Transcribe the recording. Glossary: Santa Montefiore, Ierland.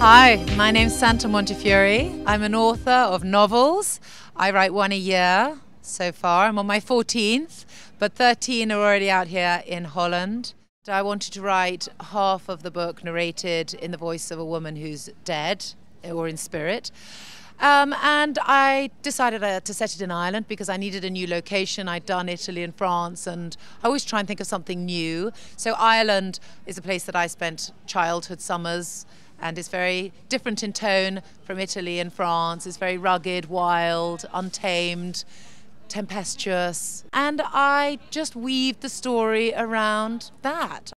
Hi, my name's Santa Montefiore. I'm an author of novels. I write one a year so far. I'm on my 14th, but 13 are already out here in Holland. I wanted to write half of the book narrated in the voice of a woman who's dead or in spirit. And I decided to set it in Ireland because I needed a new location. I'd done Italy and France, and I always try and think of something new. So Ireland is a place that I spent childhood summers, and it's very different in tone from Italy and France. It's very rugged, wild, untamed, tempestuous. And I just weaved the story around that.